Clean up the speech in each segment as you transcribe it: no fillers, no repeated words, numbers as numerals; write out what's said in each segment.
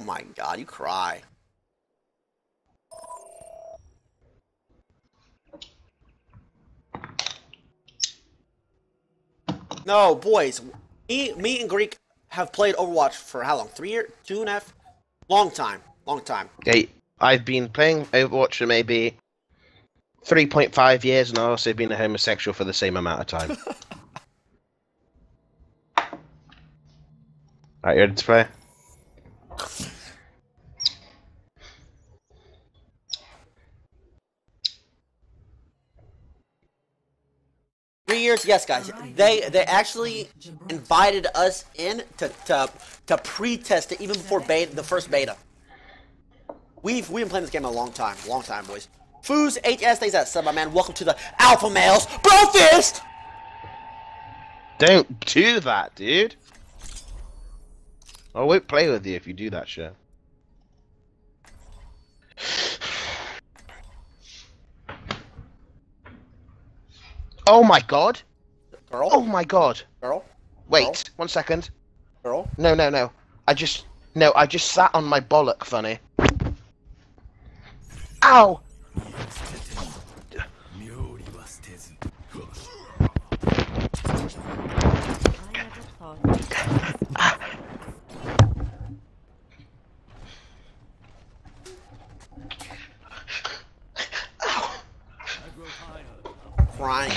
Oh my god, you cry. No, boys, me and Greek have played Overwatch for how long? 3 years? 2.5? Long time. Long time. Okay, I've been playing Overwatch for maybe 3.5 years, and I've also been a homosexual for the same amount of time. Alright, you ready to play? Yes, guys, they actually invited us in to pre-test it even before beta, the first beta. We've been playing this game a long time, boys. Foos, HS, thanks that sub, my man. Welcome to the Alpha Males Bro Fist. Don't do that, dude. I won't play with you if you do that shit. Oh my god! Girl? Oh my god! Girl? Wait, girl? 1 second. Girl? No, no, no. I just sat on my bollock, funny. Ow! Crying.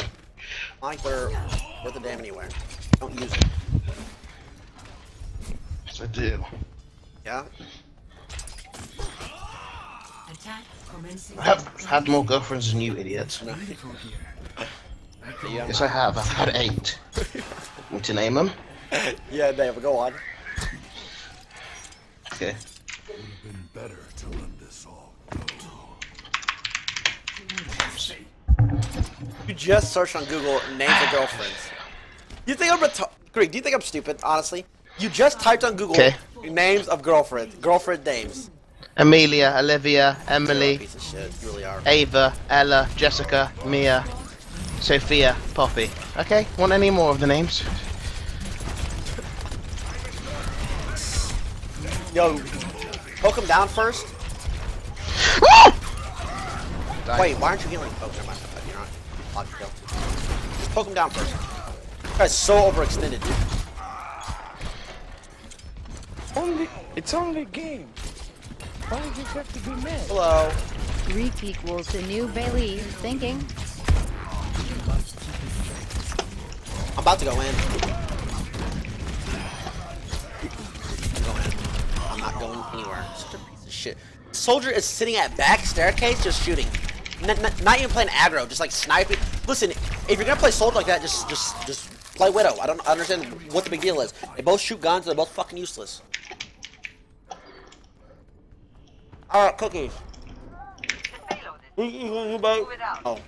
Like they're worth a damn anywhere. Don't use it. Yes, I do. Yeah? I've had more girlfriends than you, idiots. No. Yes, I have. I've had 8. Want to name them? Yeah, they have. Go on. Okay. It would have been better to end this all. You just search on Google names of girlfriends. You think I'm Greek? Do you think I'm stupid? Honestly, you just typed on Google names of girlfriends, girlfriend names. Amelia, Olivia, Emily, piece of shit. You really are. Ava, Ella, Jessica, Mia, Sophia, Poppy. Okay, want any more of the names? Yo, poke him down first. Wait, why aren't you healing? Oh, never mind. You're not. Logic kill. Just poke him down first. This guy's so overextended, dude. It's only a game. Why do you have to be mad? Hello. Greek equals the new Bailey thinking. I'm about to go in. I'm not going anywhere. Just a piece of shit. Soldier is sitting at back staircase just shooting. Not even playing aggro, just like sniping. Listen, if you're gonna play soldier like that, just play Widow. I don't understand what the big deal is. They both shoot guns. They're both fucking useless. All right, cookies. Oh.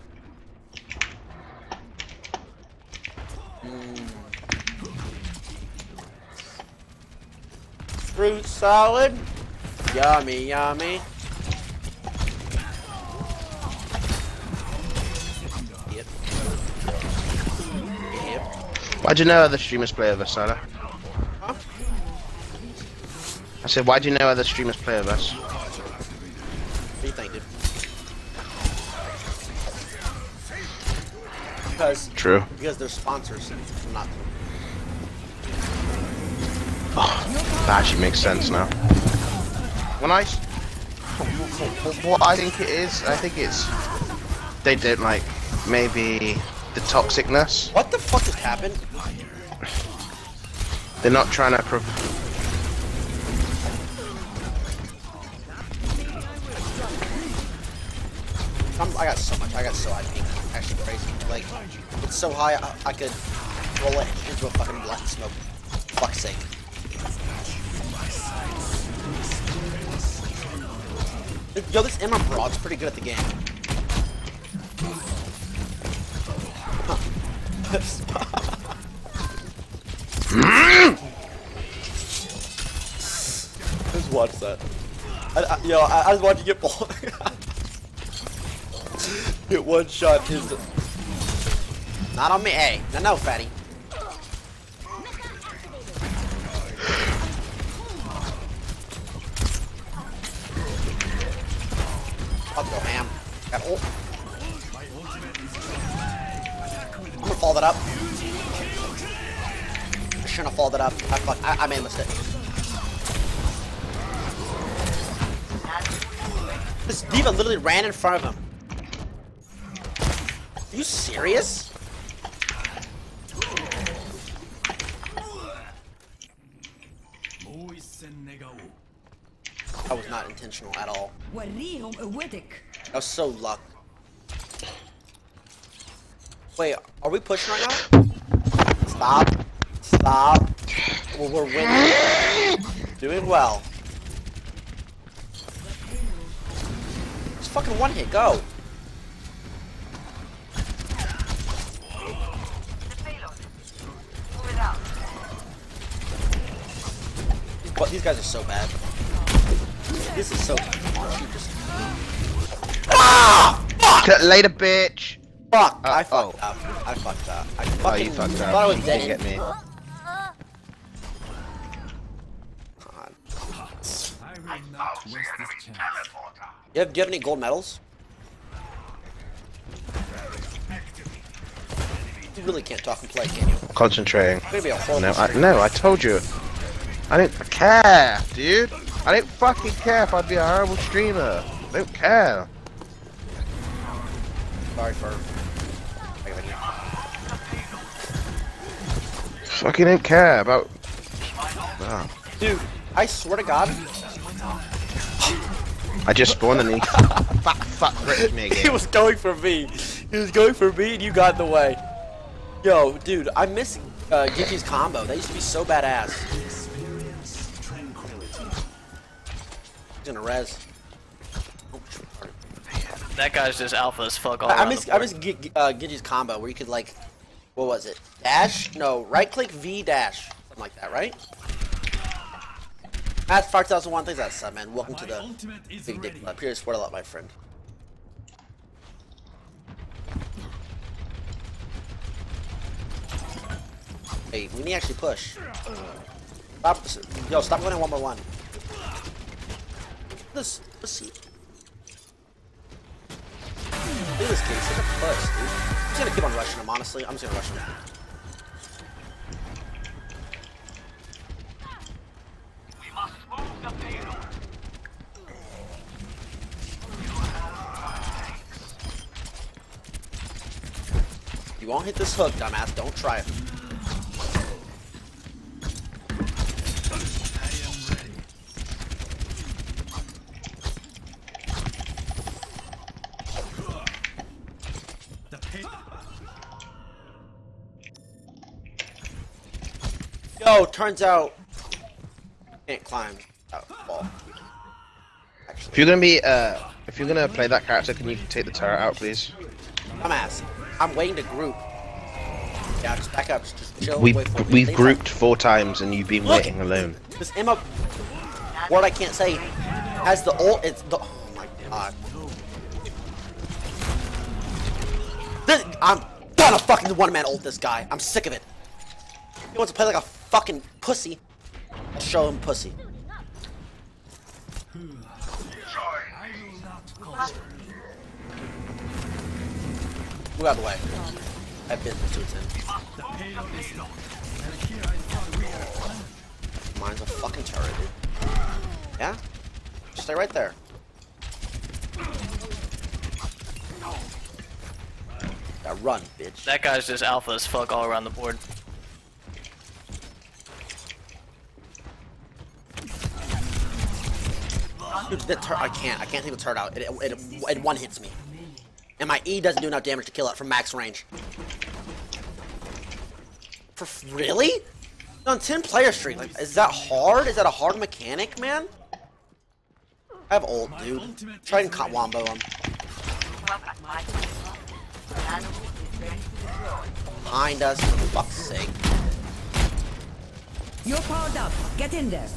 Fruit salad. Yummy, yummy. Why do you know other streamers play with us, Sarah? Huh? I said, why do you know other streamers play with us? What do you think, dude? Because they're sponsors, not. Oh, that actually makes sense now. When I, what I think it is, I think it's they don't like maybe the toxicness. What the fuck has happened? They're not trying to I got so high ping. Actually crazy. Like, it's so high I could roll it into a fucking black smoke. Fuck's sake. Yo, this Emma Broad's pretty good at the game. Just watch that. I just watched you get blocked. Get one shot. His... Not on me. Hey, no, fatty. at all. I'm gonna follow that up. I shouldn't have followed that up. I made a mistake. This diva literally ran in front of him. Are you serious? That was not intentional at all. That was so luck. Wait, are we pushing right now? Stop. Stop. Well, we're winning. Doing well. It's fucking one hit, go. But these guys are so bad. This is so bad. Ah! Fuck! Later, bitch! Fuck! I fucked up. I fucked up. I fucking you fucked up. Thought I was dead. You didn't get me. God. Do you have any gold medals? You really can't talk and play, can you? Concentrating. Maybe no, I told you. I didn't care, dude. I didn't fucking care if I'd be a horrible streamer. I don't care. Sorry for... Fucking didn't care about... Oh. Dude, I swear to God. I just spawned and he... fuck ripped me again. He was going for me. He was going for me and you got in the way. Yo, dude, I miss Gigi's combo. That used to be so badass. In a res. That guy's just alpha as fuck. All I miss Gigi's combo where you could like, what was it? Dash? No, right click V dash, something like that, right? That's 5001 things outside, man. Welcome to the Big Dick Club. Here's what I love, my friend. Hey, we need to actually push. Stop, yo, stop winning 1x1. Let's see. Look at this kid, he's such a puss, dude. I'm just gonna keep on rushing him, honestly. I'm just gonna rush him. We must move the payload. You won't hit this hook, dumbass. Don't try it. Oh, turns out I can't climb that wall. Actually. If you're gonna be, if you're gonna play that character, can you take the turret out, please? Dumbass, I'm waiting to group. Yeah, just back up. Just chill. We've grouped 4 times and you've been waiting alone. This Emma, what I can't say, has the ult. It's the. Oh my god. This, I'm gonna fucking one-man ult this guy. I'm sick of it. He wants to play like a fucking pussy. I'll show him pussy. Move out of the way. I've been to it in. Mine's a fucking turret, dude. Yeah? Stay right there. Now run, bitch. That guy's just alpha as fuck all around the board. Dude, I can't take the turret out. It one hits me. And my E doesn't do enough damage to kill it from max range. Really? On 10-player stream, like, is that hard? Is that a hard mechanic, man? I have ult, dude. Try and wombo him. Behind us, for fuck's sake. You're powered up. Get in there.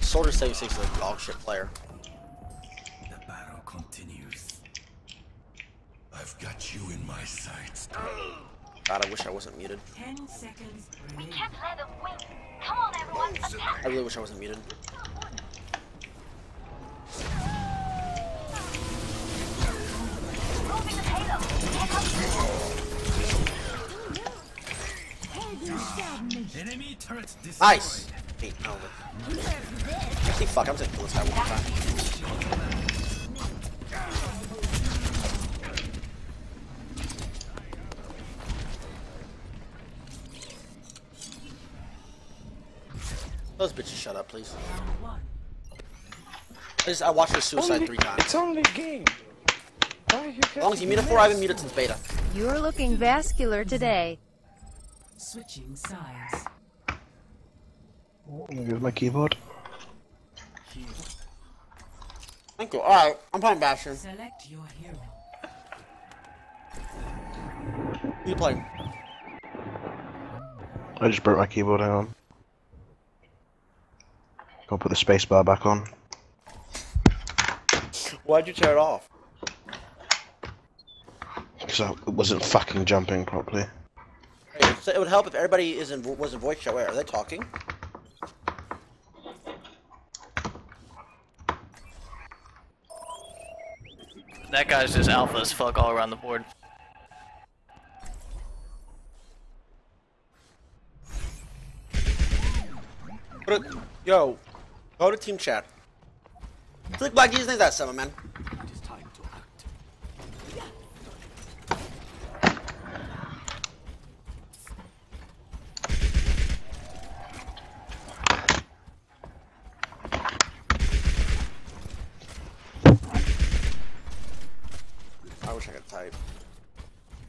Soldier 76 is a dog shit player. The battle continues. I I've got you in my sights. God, I wish I wasn't muted. 10 seconds. We can't let them win. Come on, everyone, attack. I really wish I wasn't muted. Moving the payload. Enemy turret destroyed. Nice. Hey, oh, actually, fuck, I'm just gonna kill this guy one time. Those bitches shut up, please. I watched her suicide only, 3 times. It's only a game. As long as you mute it for, I haven't muted since beta. You're looking vascular today. Switching sides. Oh, I'm gonna use my keyboard. Thank you. Alright, I'm playing Bastion. Select your hero. What are you playing? I just broke my keyboard, hang on. Go put the spacebar back on. Why'd you tear it off? Because I wasn't fucking jumping properly. Hey, so it would help if everybody was in voice chat. Wait, are they talking? That guy's just alpha as fuck all around the board. Yo. Go to team chat. Click Black G's name that summer, man. It is time to act. I wish I could type.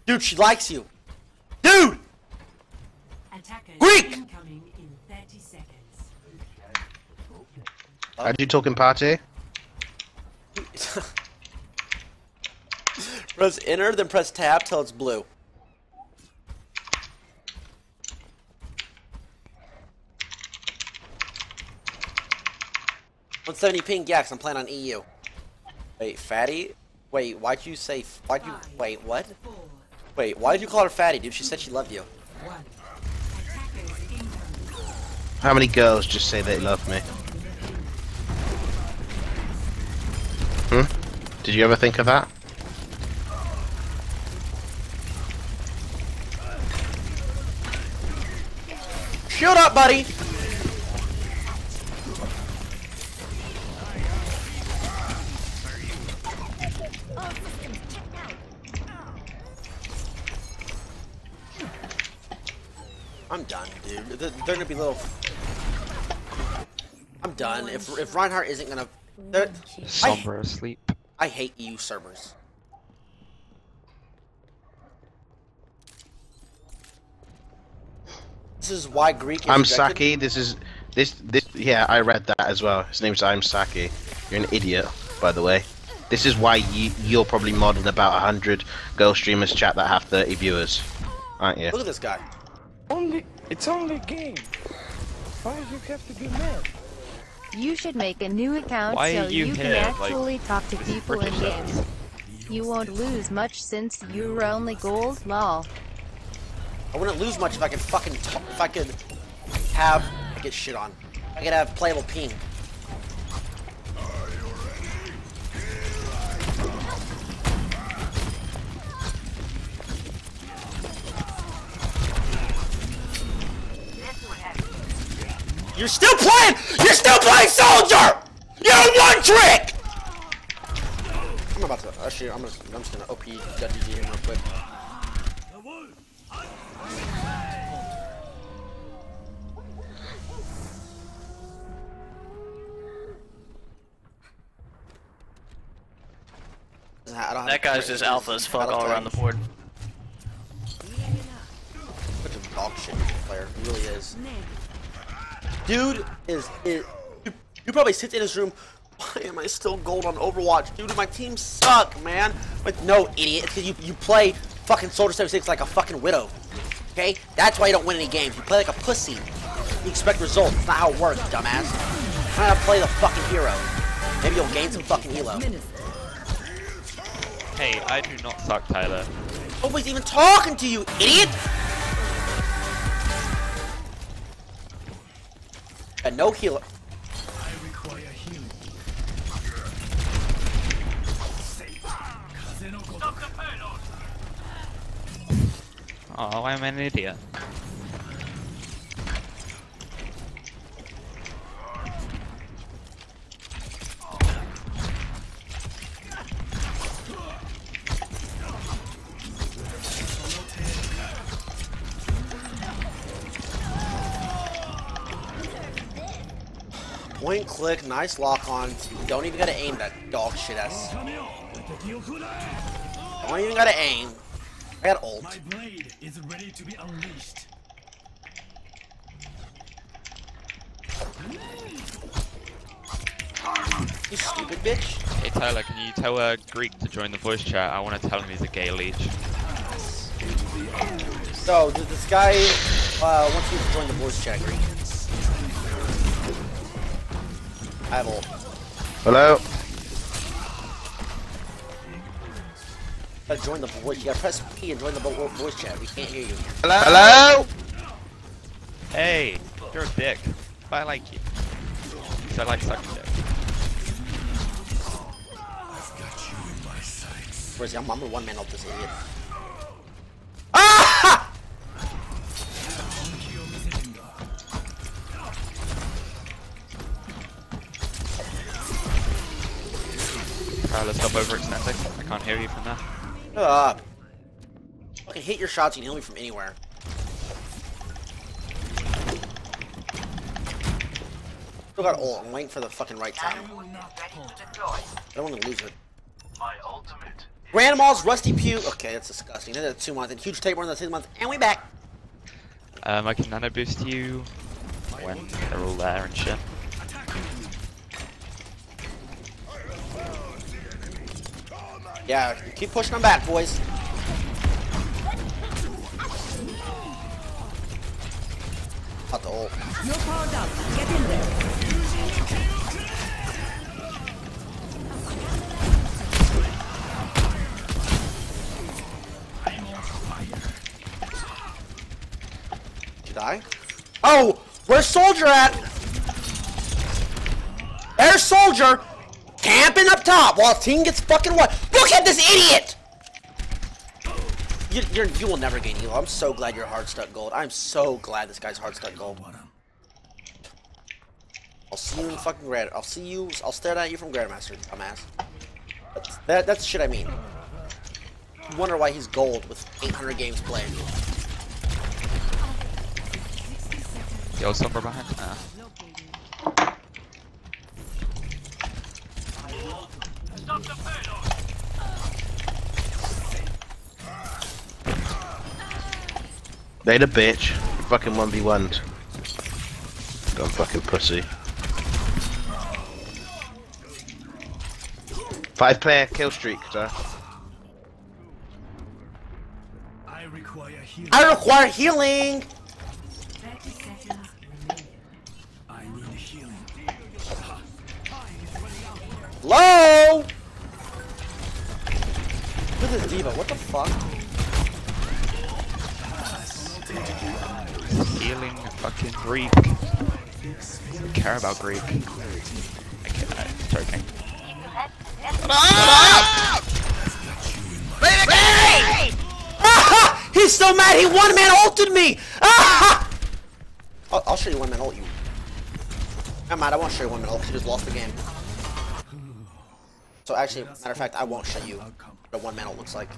Dude, she likes you. Dude! Attacker Greek! Incoming in 30 seconds. Are you talking party? Press enter, then press tab till it's blue. What's 70 ping? Yeah, 'cause I'm playing on EU. Wait, fatty? Wait, why did you call her fatty, dude? She said she loved you. How many girls just say they love me? Hmm? Did you ever think of that? Shut up, buddy! I'm done, dude. They're gonna be little... I'm done. If Reinhardt isn't gonna... Somber asleep. I hate EU servers. This is why Greek is I'm Saki, this yeah, I read that as well. His name's I'm Saki. You're an idiot, by the way. This is why you're probably more than about 100 girl streamers chat that have 30 viewers. Aren't you? Look at this guy. It's only a game. Why do you have to be mad? You should make a new account so you can actually talk to people in games. You won't lose much since you're only gold, lol. I wouldn't lose much if I could fucking talk, if I could have, I get shit on. I could have playable ping. You're still playing soldier! You're one trick! I'm about to actually I'm just gonna OP WD him real quick. That guy's just alpha as fuck all around the board. Such a dog shit player, he really is. Dude he probably sits in his room. Why am I still gold on Overwatch? Dude, my team suck, man. But no, idiot. It's 'cause you play fucking Soldier 76 like a fucking widow. Okay? That's why you don't win any games. You play like a pussy. You expect results. That's not how it works, dumbass. Try to play the fucking hero. Maybe you'll gain some fucking elo. Hey, I do not suck, Tyler. Nobody's even talking to you, idiot! And no healer. I require healing. Oh, I'm an idiot. Point click, nice lock on. Don't even gotta aim that dog shit ass. Don't even gotta aim. I got ult. My blade is ready to be unleashed. You stupid bitch. Hey Tyler, can you tell Greek to join the voice chat? I want to tell him he's a gay leech. So, this guy wants you to join the voice chat, Greek. I have ult. Hello? Join the voice. You gotta press P and join the voice chat. We can't hear you. Hello? Hello? Hey, you're a dick. But I like you. Because I like sucking dick. I've got you in my sights. Where's the I'm a one man up this idiot. Ah! Alright, let's hop over extending. I can't hear you from there. Shut up. Fucking hit your shots, you can heal me from anywhere. Still got ult, I'm waiting for the fucking right time. I don't want to lose it. My ultimate. Randomal's Rusty Pew. Okay, that's disgusting. That's 2 months, and huge tape more than 6 months, and we back. I can nano boost you when they're all there and shit. Yeah, keep pushing them back, boys. Got the ult. You're powered up. Get in there. I'm on fire. Did I? Oh! Where's Soldier at? There's Soldier! Camping up top while his team gets fucking what? Look at this idiot! You will never gain heal. I'm so glad your heart's stuck gold. I'm so glad this guy's heart's stuck gold. I'll see you in fucking Grand. I'll see you. I'll stare at you from Grandmaster, dumbass. That's shit I mean. You wonder why he's gold with 800 games played. Yo, somewhere behind. Stop the payload! They the bitch. Fucking 1v1'd. Dumb fucking pussy. 5-player kill streak, sir. I require healing. I require healing! I need healing. Hello! Look at this diva, what the fuck? Healing fucking Greek. I don't care about Greek. I can't, I'm joking. Ah! He's so mad he one-man ulted me! Ah! I'll show you one-man ult you. I'm mad, I won't show you one-man ult, you just lost the game. So actually, matter of fact, I won't show you what a one-man ult looks like.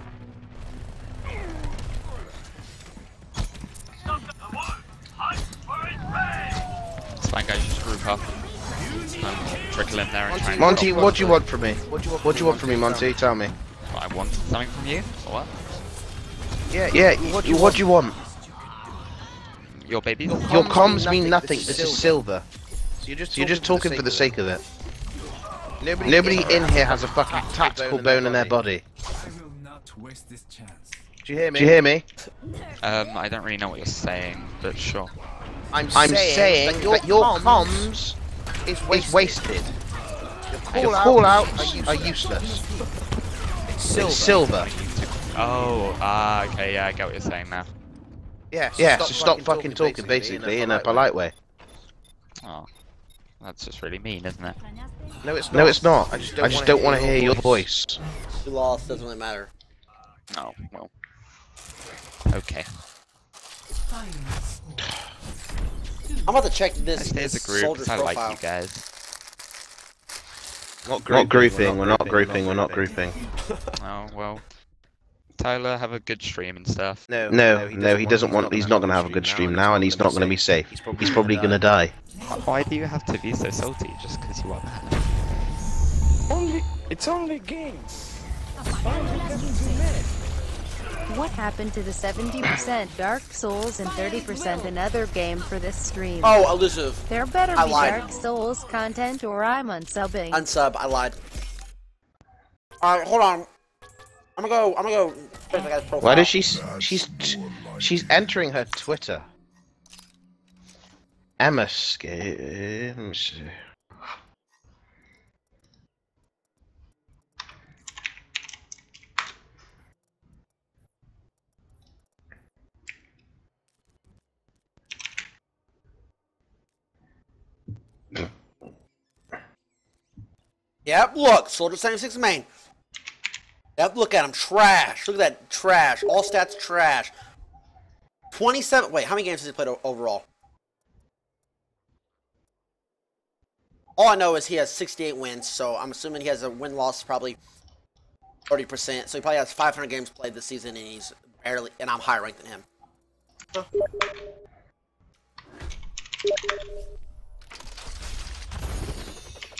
That guy just group up. Trickle in there and try and Monty, what do you want from me? What do you want from me, Monty? Tell me. What, I want something from you? Or what? Yeah, what do you want? Your baby? Your comms mean nothing. This is silver. So you're just talking for the sake of it. Nobody in here has a fucking tactical bone in their body. I will not waste this chance. Do you hear me? I don't really know what you're saying, but sure. I'm saying that your comms is wasted. Your call outs are useless. Silver. Silver. Oh, okay, yeah, I get what you're saying now. Yeah, so yeah, stop, so stop fucking talking basically, in a polite way. Oh, that's just really mean, isn't it? No, it's not. No, it's not. I just don't want to hear your voice. You lost, doesn't really matter. Oh, well. Okay. I'm about to check this. There's a group, because I like you guys. Not grouping, we're not grouping, we're not grouping. Oh, well. Tyler, have a good stream and stuff. No, he doesn't want, he's not going to have a good stream now, and he's not going to be safe. He's probably going to die. Why do you have to be so salty just because you are mad? It's only games. What happened to the 70% Dark Souls and 30% another game for this stream? Oh, Elizabeth. There better be Dark Souls content or I'm unsubbing. Unsub, I lied. Alright, hold on. I'm gonna go. Guy's profile. Why does she's entering her Twitter? Emma Skims. Yep, look, Soldier 76 main. Yep, look at him, trash. Look at that, trash. All stats, trash. 27. Wait, how many games has he played overall? All I know is he has 68 wins, so I'm assuming he has a win-loss probably 30%. So he probably has 500 games played this season, and he's barely. And I'm higher ranked than him. Huh.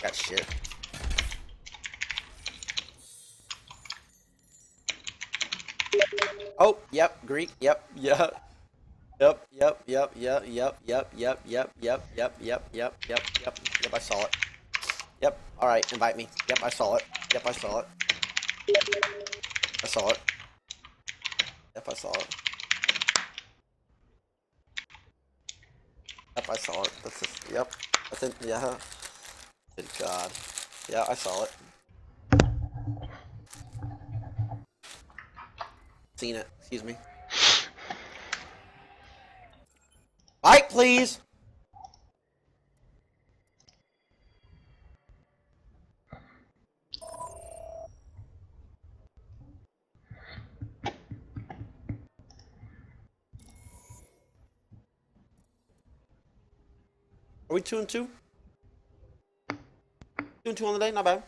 That shit. Oh, yep, Greek, yep, I saw it. Yep, alright, invite me. Yep, I saw it. Yep, I saw it. I saw it. Yep, I saw it. Yep, I saw it. That's just, yep. I think, yeah. Good God. Yeah, I saw it. Seen it. Excuse me. Mike, please. Are we 2-2? 2-2 on the day. Not bad.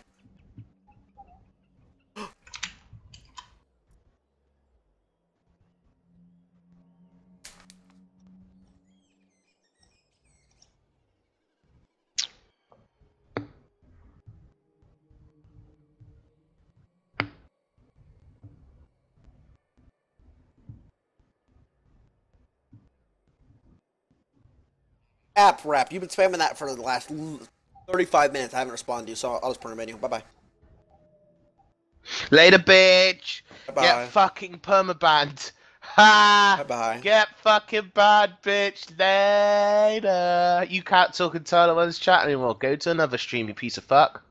App wrap. You've been spamming that for the last 35 minutes. I haven't responded to you, so I'll just perm you. Bye bye. Later, bitch. Bye-bye. Get fucking permabanned. Ha! Bye bye. Get fucking banned, bitch. Later. You can't talk in TYLER1's chat anymore. Go to another stream, you piece of fuck.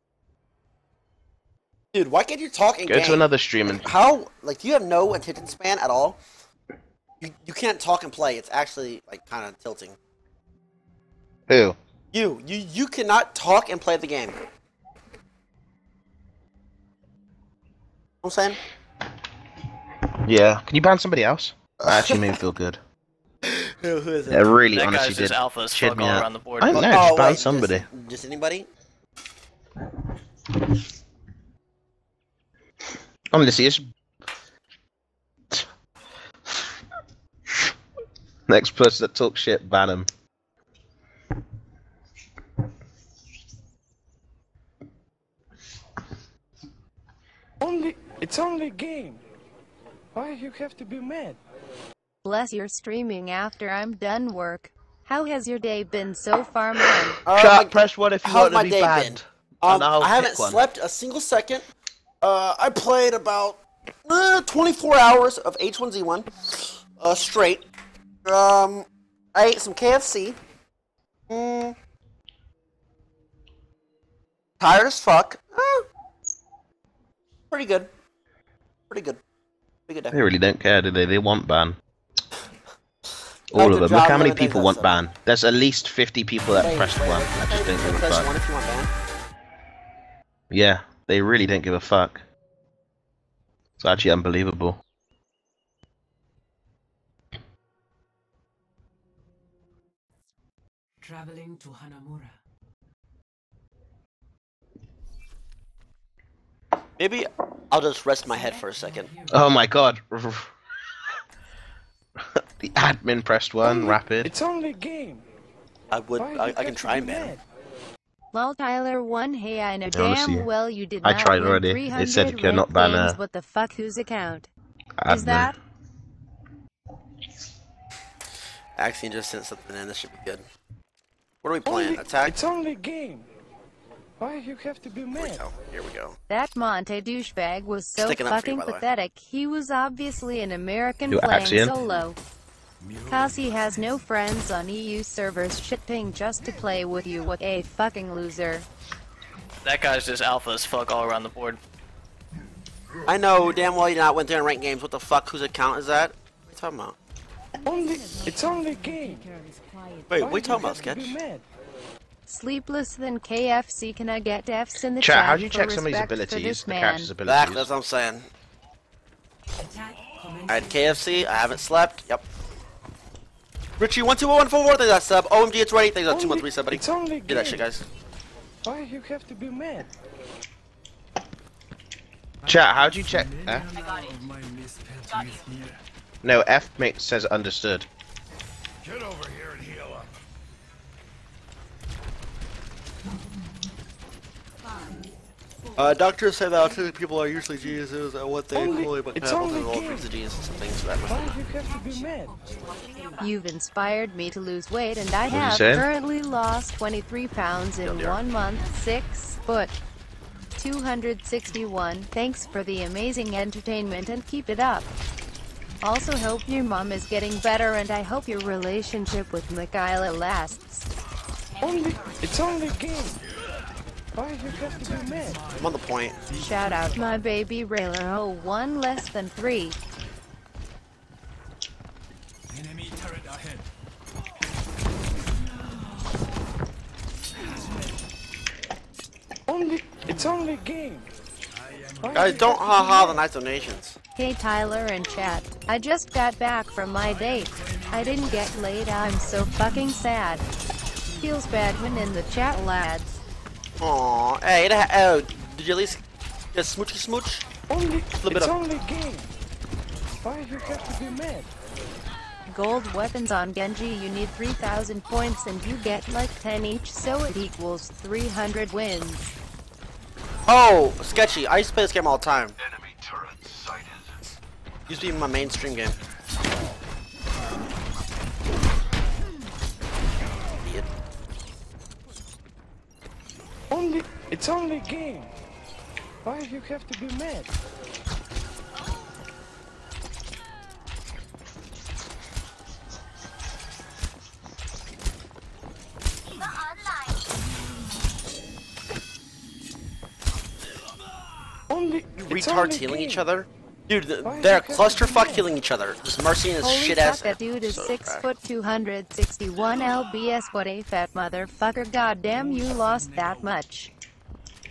Dude, why can't you talk in game? Go to another stream and. How? Like, do you have no attention span at all? You can't talk and play. It's actually, like, kind of tilting. Who? You cannot talk and play the game. You know what I'm saying? Yeah. Can you ban somebody else? That actually made me feel good. Who is it? It really that honestly did. Alpha shit me around the board. I don't know, just ban somebody. Just anybody? I'm gonna see this. Next person that talks shit, ban him. It's only a game. Why you have to be mad? Bless your streaming after I'm done work. How has your day been so far, man? Chat, press one if you want to be banned. I haven't slept a single second. I played about 24 hours of H1Z1 straight. I ate some KFC. Tired as fuck. Pretty good. Pretty good. Pretty good deck. They really don't care, do they? They want ban. All of them. Look how many people want ban. There's at least 50 people that pressed ban. I just don't give a fuck. Yeah, they really don't give a fuck. It's actually unbelievable. Traveling to Hanamura. Maybe I'll just rest my head for a second. Oh my god. The admin pressed one, rapid. It's only a game. I can try, man. Well, TYLER1, hey, I know damn well you did not. I tried already. It said you cannot ban her. What the fuck, whose account? Admin. Is that? Axion just sent something in, this should be good. What are we playing? Attack? It's only a game. Why you have to be mad? Here we go. That Monte douchebag was so fucking pathetic. He was obviously an American playing solo. Cause he has no friends on EU servers shitting just to play with you. What a fucking loser. That guy's just alpha as fuck all around the board. I know damn well you not went there and ranked games. What the fuck? Whose account is that? What are you talking about? It's only a game. Wait, what are you talking about, Sketch? Sleepless than KFC. Can I get F's in the chat? How do you check somebody's abilities? The character's abilities. That's what I'm saying. I had KFC. I haven't slept. Yep. Richie 120144. There's that sub. OMG, it's right. There's that 213 sub, buddy. Do that shit, guys. Why you have to be mad? Chat. How do you check? I got it. Got you. No, F makes says understood. Get over here and heal up. Doctors say that autistic people are usually geniuses at what they employ, but not all the geniuses and things that much. You've inspired me to lose weight, and I have currently lost 23 pounds in 1 month, 6 foot. 261. Thanks for the amazing entertainment and keep it up. Also hope your mom is getting better, and I hope your relationship with Mikailah lasts. It's only a game. Why you have to be mad? I'm on the point. Shout out my baby Rayler. Oh, one less than 3. Enemy turret ahead. It's only a game. Guys, don't haha the Knights of Nations. Hey Tyler and chat, I just got back from my date. I didn't get laid, I'm so fucking sad. Feels bad when in the chat, lads. Aww, hey, did you at least get smoochy smooch? It's only game. Why you have to be mad? Gold weapons on Genji, you need 3,000 points and you get like 10 each, so it equals 300 wins. Oh, Sketchy, I used to play this game all the time. Enemy turret sighted. Used to be my mainstream game. It's only game. Why you have to be mad? Retards healing each other? Dude, they're clusterfuck healing each other. Just Mercy and his shit ass. That dude is 6 foot 261 lbs. What a fat motherfucker! Goddamn, you lost that much.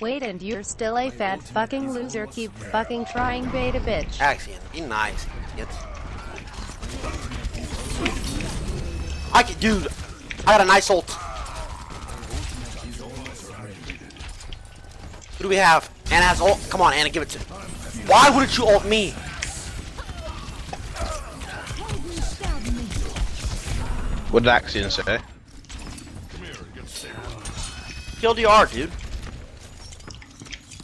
Wait, and you're still a fat fucking loser. Keep fucking trying, beta bitch. Axion, be nice. I can, dude. I got a nice ult. Who do we have? Anna has ult. Come on, Anna, give it to me. Why wouldn't you ult me? What did Axion say? TLDR, dude.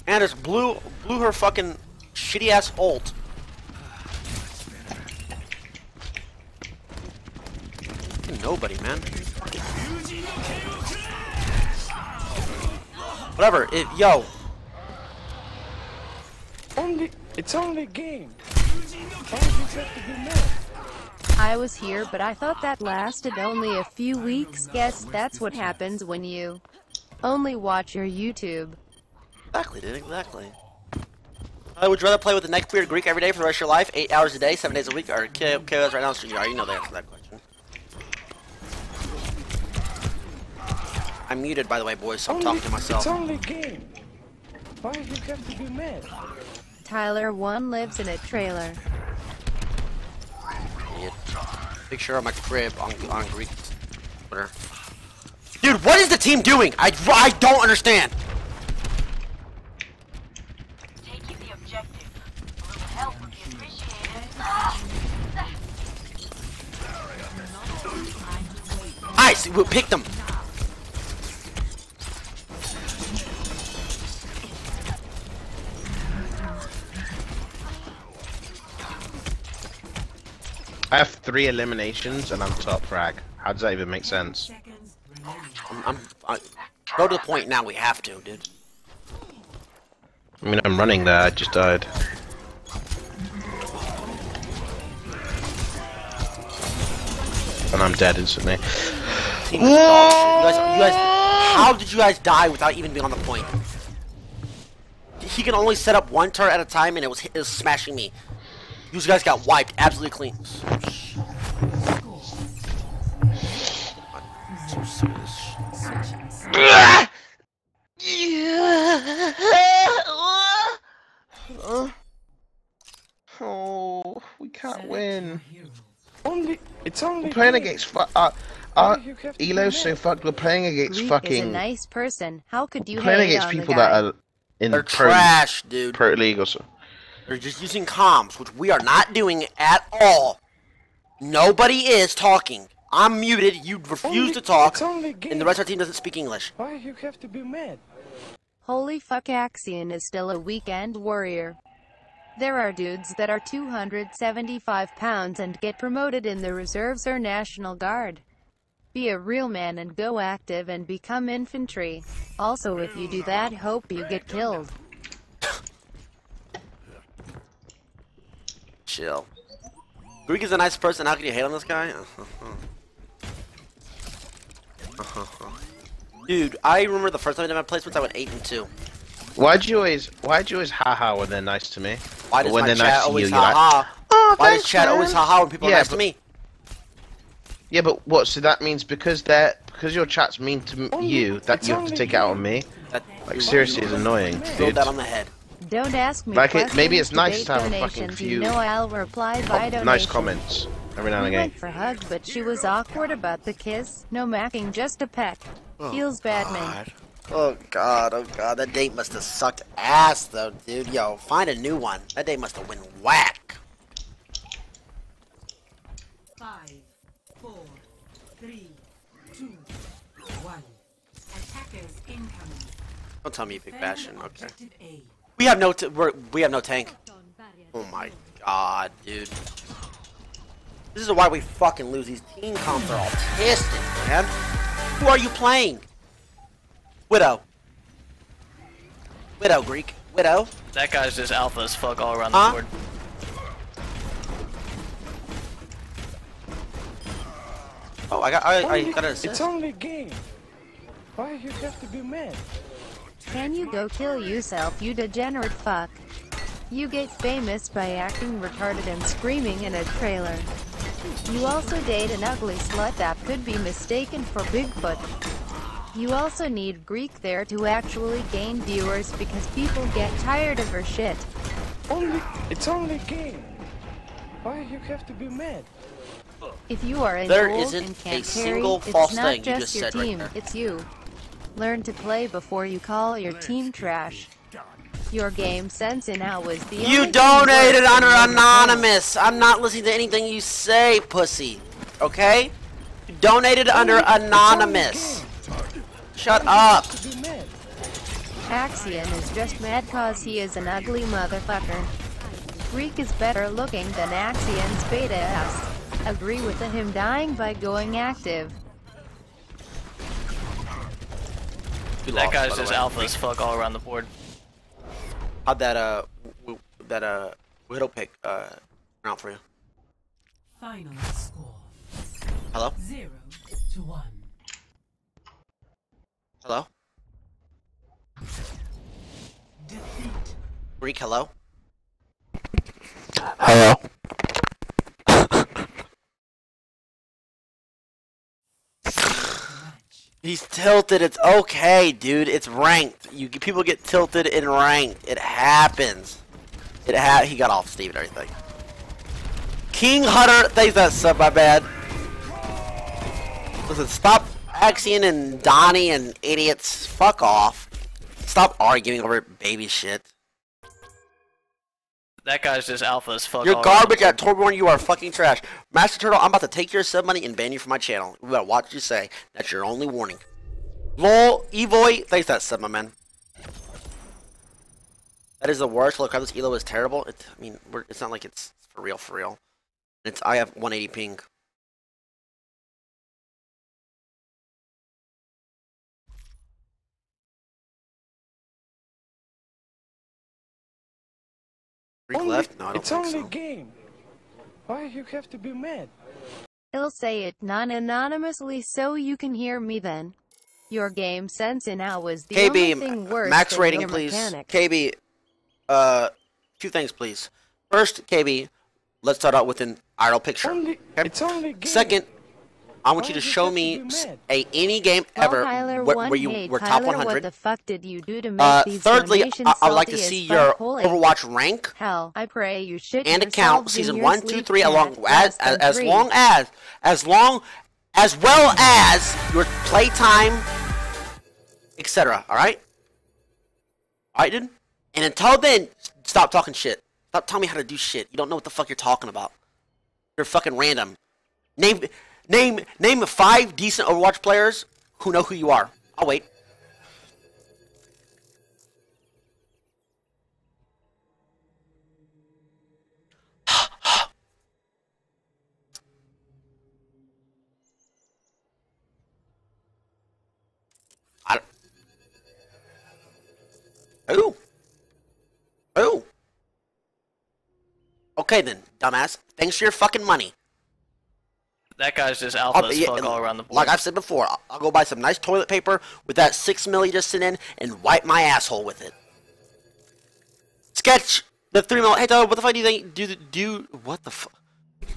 Anna just blew her fucking shitty ass ult. Nobody, man. Whatever. Yo. It's only a game. I was here, but I thought that lasted only a few weeks. Guess that's what happens when you only watch your YouTube. Exactly, dude. Exactly. I would rather play with the next weird Greek every day for the rest of your life, 8 hours a day, 7 days a week, or KOs right now on stream. You already know the answer to that question. I'm muted, by the way, boys, so I'm talking to myself. It's only game. Why do you have to be mad? TYLER1 lives in a trailer. Yeah. Picture of my crib on Greek Twitter. Dude, what is the team doing? I don't understand. Taking the objective. A little help would be appreciated. Nice, we picked them. I have 3 eliminations and I'm top frag. How does that even make sense? I go to the point now, we have to, dude. I mean, I'm running there, I just died. And I'm dead instantly. Whoa! You guys, how did you guys die without even being on the point? He can only set up one turret at a time and it was smashing me. You guys got wiped absolutely clean. Oh, we can't win. We're playing against Elo's so fucked. We're playing against fucking. Is a nice person. How could you? Playing against people that are in the trash, dude. Pro league or so. They're just using comms, which we are not doing at all. Nobody is talking. I'm muted. You refuse to talk, and the rest of our team doesn't speak English. Why you have to be mad? Holy fuck, Axion is still a weekend warrior. There are dudes that are 275 pounds and get promoted in the reserves or National Guard. Be a real man and go active and become infantry. Also, if you do that, hope you get killed. Chill. Greek is a nice person. How can you hate on this guy? Dude, I remember the first time I did my placements, I went 8 and 2. Why'd you always haha when they're nice to me? Why does my chat always haha? Why does chat always haha when people are nice to me? Yeah, but what? So that means because your chat's mean to you, that you have to take it out on me. Like seriously, is annoying, dude. Build that on the head. Don't ask me. Like it, maybe it's nice to have a fucking few. You know I'll reply by nice comments every now and again. We went for hugs, but she was awkward about the kiss. No macking, just a peck. Oh, feels bad, man. Oh god. That date must have sucked ass, though, dude. Yo, find a new one. That date must have went whack. 5, 4, 3, 2, 1. Attackers incoming. Don't tell me you pick Bastion. Okay. We have no tank. Oh my god, dude. This is why we fucking lose. These team comps are autistic, man. Who are you playing? Widow. Widow, Greek. Widow. That guy's just alpha as fuck all around the board. Oh, I got an assist. It's only game. Why you have to be mad? Can you go kill yourself, you degenerate fuck? You get famous by acting retarded and screaming in a trailer. You also date an ugly slut that could be mistaken for Bigfoot. You also need Greek there to actually gain viewers because people get tired of her shit. It's only game. Why you have to be mad? If you are in there isn't and can't a single carry, false it's not thing just you just your said team, right there. It's you. Learn to play before you call your team trash. Your game sense in how was the you donated under anonymous. I'm not listening to anything you say, pussy. Okay? You donated under anonymous. Shut up. Axion is just mad cause he is an ugly motherfucker. Greek is better looking than Axion's beta ass. Agree with him dying by going active. That guy's just alpha as fuck all around the board. How'd that widow pick turn out for you? Final score. Hello? 0-1. Hello? Defeat. Greek, hello? Hello. He's tilted. It's okay, dude. It's ranked. You people get tilted in ranked. It happens. He got off Steve and everything. King Hunter, thanks that sub, my bad. Listen, stop Axion and Donnie and idiots. Fuck off. Stop arguing over baby shit. That guy's just alpha as fuck. You're garbage at Torbjorn, you are fucking trash. Master Turtle, I'm about to take your sub money and ban you from my channel. You better watch what you say. That's your only warning. Lol, Evoy, thanks that sub, my man. That is the worst. Look, how this elo is terrible. I mean, it's not like it's for real, for real. I have 180 ping. Left? No, it's only a game. Why you have to be mad? I'll say it non-anonymously so you can hear me then. Your game sense in how was the only thing worse max than rating, please. Mechanic. KB, two things, please. First, KB, let's start out with an IRL picture. It's only game. Second, I want you to show me any game ever where you were top 100. What the fuck did you do to make these thirdly, I would like to see your Overwatch rank and account season 1, 2, 3, as well as your playtime, etc. All right, dude. And until then, stop talking shit. Stop telling me how to do shit. You don't know what the fuck you're talking about. You're fucking random. Name 5 decent Overwatch players who know who you are. I'll wait. Oh. Okay then, dumbass. Thanks for your fucking money. That guy's just alpha as fuck all around the board. Like I've said before, I'll go buy some nice toilet paper with that 6 mil you just sent in and wipe my asshole with it. Sketch the 3 mil. Hey, Todd, what the fuck do you think? What the fuck?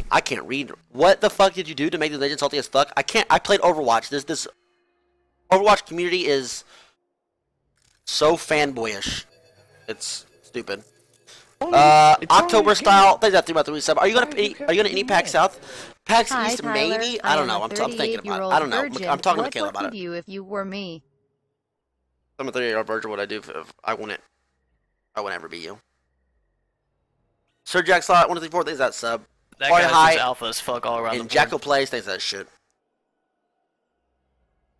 I can't read. What the fuck did you do to make the legend salty as fuck? I can't. I played Overwatch. This Overwatch community is so fanboyish. It's stupid. October style. Thanks that 3x3 sub. Are you gonna any pack south? PAX East, maybe? I don't know. I'm thinking about it. I don't know. I'm talking to Mikailah about it. What would you if you were me? I'm a 30-year-old virgin. What would I do if I wouldn't ever be you? Sir Jack Slot, 1 to 3 4. Things that sub. That guy's alpha as fuck all around. And Jacko plays things that shit.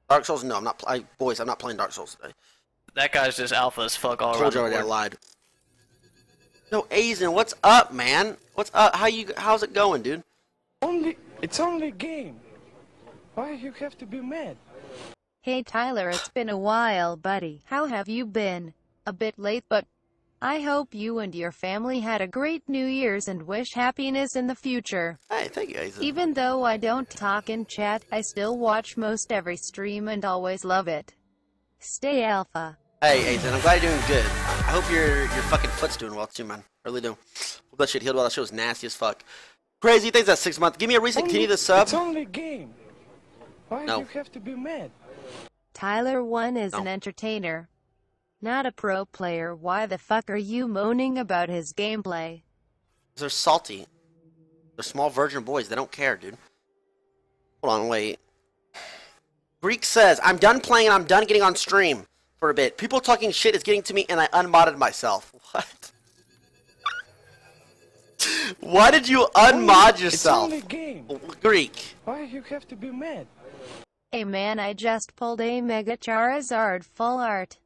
Dark Souls? No, I'm not. Boys, I'm not playing Dark Souls today. That guy's just alpha as fuck all around. Told you already. I lied. No, Azen, what's up, man? What's up? How's it going, dude? It's only a game. Why you have to be mad? Hey Tyler, it's been a while, buddy. How have you been? A bit late, but I hope you and your family had a great New Year's and wish happiness in the future. Hey, thank you, Azen. Even though I don't talk in chat, I still watch most every stream and always love it. Stay alpha. Hey, Azen, I'm glad you're doing good. I hope your fucking foot's doing well too, man. I really do. Hope that shit healed well. That shit was nasty as fuck. Crazy things that 6 months. Give me a reason to continue the sub. It's only game. Why do you have to be mad? TYLER1 is an entertainer, not a pro player. Why the fuck are you moaning about his gameplay? They're salty. They're small virgin boys. They don't care, dude. Hold on, wait. Greek says, I'm done playing and I'm done getting on stream for a bit. People talking shit is getting to me and I unmodded myself. What? Why did you unmod yourself? It's only game. Greek. Why you have to be mad? Hey man, I just pulled a Mega Charizard Full Art.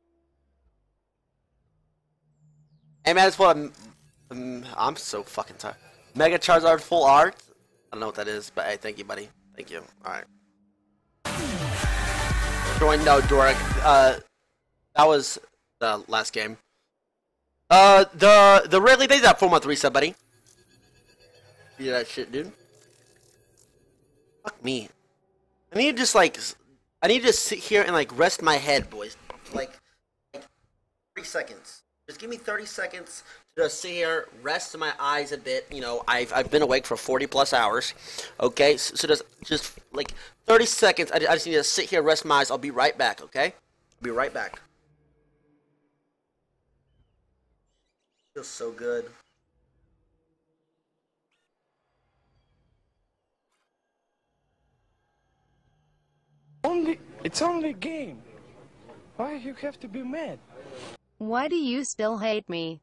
Hey man, I just pulled I'm so fucking tired. Mega Charizard Full Art? I don't know what that is, but hey, thank you, buddy. Thank you. Alright. Join no Doric. That was the last game. The Ridley Days that 4 month reset, buddy. Yeah, that shit, dude. Fuck me. I need to just sit here and like rest my head, boys. Like 3 seconds. Just give me 30 seconds to just sit here, rest my eyes a bit. You know, I've been awake for 40-plus hours, okay? So just like, 30 seconds. I just need to sit here, rest my eyes. I'll be right back, okay? I'll be right back. Feels so good. It's only a game. Why you have to be mad? Why do you still hate me?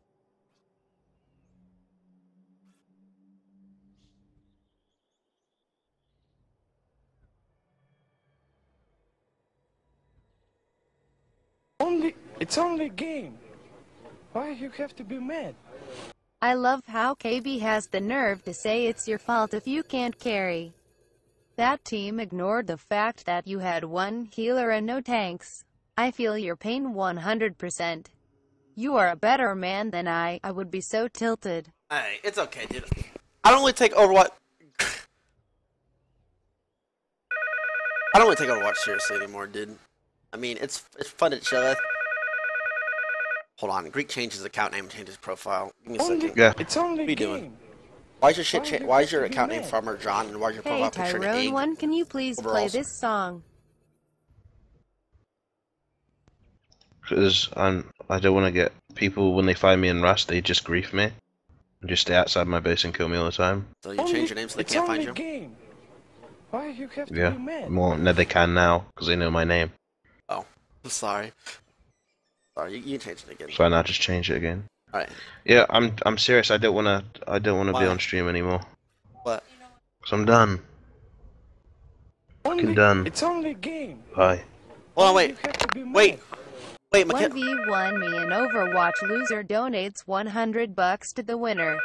It's only a game. Why you have to be mad? I love how KB has the nerve to say it's your fault if you can't carry. That team ignored the fact that you had one healer and no tanks. I feel your pain 100%. You are a better man than I would be so tilted. Hey, it's okay, dude. I don't really take Overwatch seriously anymore, dude. I mean, it's fun to chill with. Hold on, Greek changes his account name, changes his profile. Give me a second. Yeah. It's only what are you game. Doing? Why is your shit change? Why is your account name Farmer John and why is your profile picture an egg? TYLER1, can you please play this song? Because I don't want to get people, when they find me in Rust, they just grief me. And just stay outside my base and kill me all the time. So you change your name so they can't find you? Game. Why you have to be mad? Well, no, they can now, because they know my name. Oh, I'm sorry. Sorry, you changed it again. So now just change it again. Alright. Yeah, I'm serious, I don't wanna be on stream anymore. What? Because I'm done. Fucking done. It's only a game. Bye. Hold on, wait. Wait. Wait, Mikailah. 1v1 me and Overwatch loser donates $100 to the winner.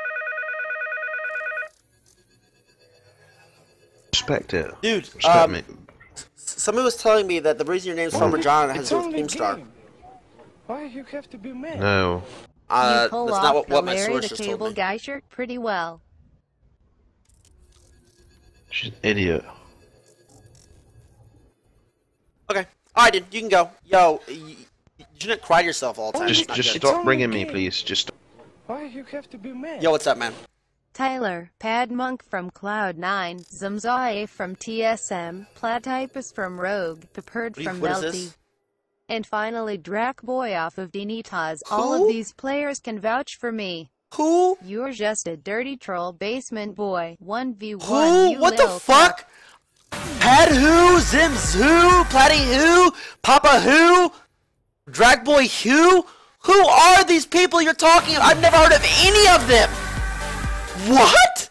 Respect it. Dude, respect me. Somebody was telling me that the reason your name's Farmer John has to do with Keemstar. Why you have to be mad? No. You pull that's off not what my source just told me. Guy shirt pretty well. She's an idiot. Okay. Alright, dude, you can go. Yo, you shouldn't cry yourself all the time. Just stop ringing me, please. Just. Why you have to be mad? Yo, what's up, man? Tyler, Padmonk from Cloud Nine, Zamzae from TSM, Platypus from Rogue, Peperd from Melty, and finally Drakboy off of Dinita's. All of these players can vouch for me. Who? You're just a dirty troll basement boy. 1v1. Who? You what the fuck? Pad who? Zims who? Platty who? Papa who? Dragboy who? Who are these people you're talking about? I've never heard of any of them! What?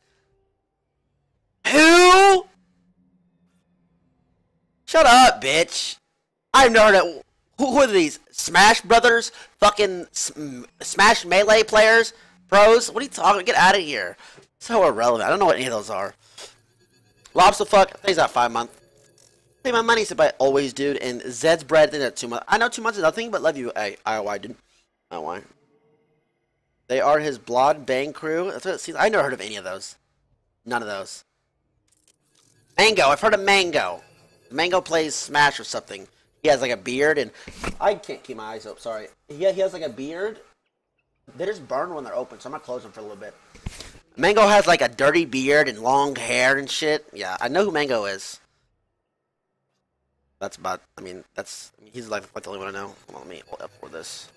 Who? Shut up, bitch. I've never heard of... Who are these? Smash Brothers? Fucking Smash Melee players? Pros? What are you talking about? Get out of here. So irrelevant. I don't know what any of those are. Lobster fuck, things at 5 months. Pay my money, said by always, dude. And Zed's bread, things at 2 months. I know 2 months is nothing, but love you. Hey, IOY, dude. IOY. They are his blonde bang crew. That's what it seems. I never heard of any of those. None of those. Mango, I've heard of Mango. Mango plays Smash or something. He has like a beard, and I can't keep my eyes open. Sorry. Yeah, he has like a beard. They just burn when they're open, so I'm gonna close them for a little bit. Mango has like a dirty beard and long hair and shit. Yeah, I know who Mango is. That's about. I mean, he's like the only one I know. Well, let me hold up for this.